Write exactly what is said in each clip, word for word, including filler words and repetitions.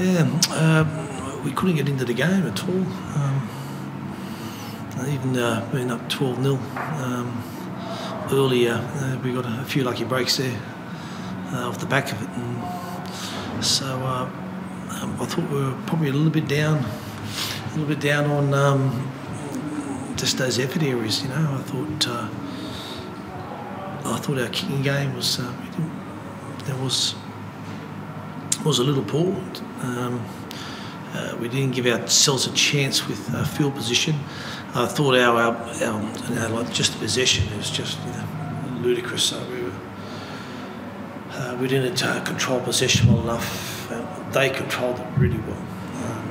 Yeah, uh, we couldn't get into the game at all. Um, even uh, being up twelve nil um, earlier, uh, we got a few lucky breaks there uh, off the back of it. And so uh, um, I thought we were probably a little bit down, a little bit down on um, just those effort areas. You know, I thought uh, I thought our kicking game was uh, there was. was a little poor. Um, uh, we didn't give ourselves a chance with uh, field position. I thought our, our, our, our like just the possession was just you know, ludicrous. So we, were, uh, we didn't uh, control possession well enough. Uh, they controlled it really well. Um,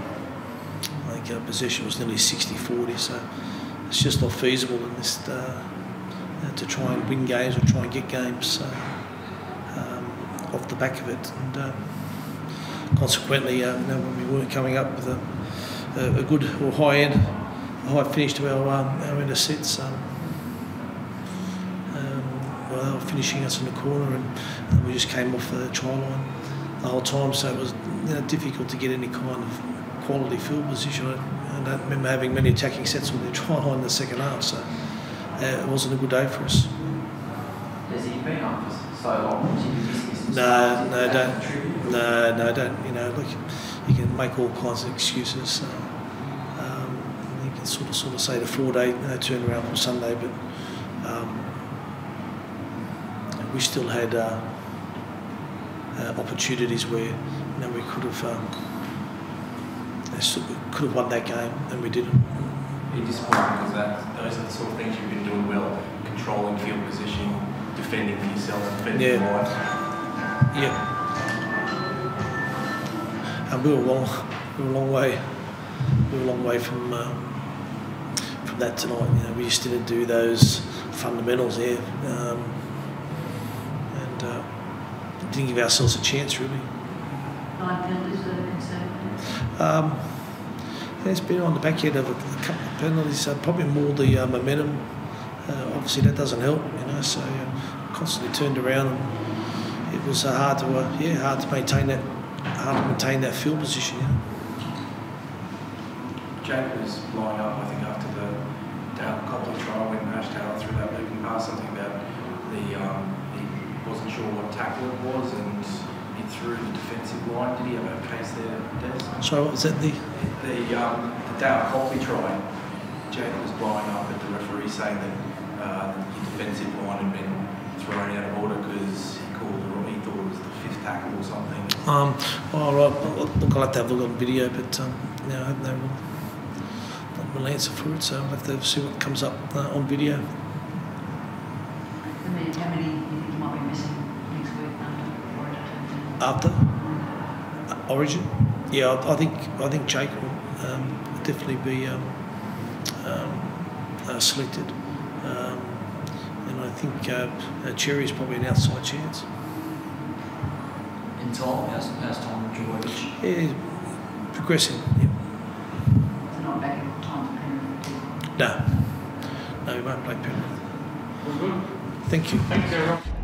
I think our possession was nearly sixty forty, so it's just not feasible in this, uh, to try and win games or try and get games uh, um, off the back of it. And, uh, Consequently, uh, you know, we weren't coming up with a, a good or high end, a high finish to our um, our end of sets. Um, um, well, they were finishing us in the corner, and, and we just came off the try line the whole time. So it was you know, difficult to get any kind of quality field position. I, I don't remember having many attacking sets with the try line in the second half. So uh, it wasn't a good day for us. Has he been up for so long? No, no, don't. No, no, don't. You know, look, you can make all kinds of excuses. Uh, um, you can sort of, sort of say the four-day you know, turnaround from Sunday, but um, we still had uh, uh, opportunities where you know we could have um, could have won that game, and we didn't. Are you disappointed because that those are the sort of things you've been doing well, controlling field position, defending for yourself, defending yeah. for life. Yeah. And we were a long, we were a long way, we were a long way from um, from that tonight. You know, we just didn't do those fundamentals there, um, and uh, didn't give ourselves a chance really. Nine penalties were concerned. Um, it's been on the back end of a, a couple of penalties. Uh, probably more the uh, momentum. Uh, obviously, that doesn't help. You know, so uh, constantly turned around. And it was uh, hard to, uh, yeah, hard to maintain that. Hard to maintain that field position. Yeah. Jake was lined up, I think, after the Dale Copley trial when Ash Taylor threw that looping pass, something about the um, he wasn't sure what tackle it was, and he threw the defensive line. Did he have a case there, Des? Sorry, what was that? The the, the, um, the Dale Copley trial. Jake was blowing up at the referee saying that uh, the defensive line had been thrown out of order because he called the wrong. He thought it was the fifth tackle or something. Um, all oh, right, look, I'll have to have a look on video, but um, you know, I hope they will, they will answer for it, so I'll have to see what comes up uh, on video. How many do you think you might be missing next week after Origin? After? Uh, Origin? Yeah, I, I think I think Jake will um, definitely be um, um, uh, selected, um, and I think uh, uh, Cherry's probably an outside chance. Tom, how's, how's Tom George? Yeah, progressing, yeah. It's not back in time for Penrith? No. No, we won't play Penrith. Well, good. Thank you. Thanks, everyone.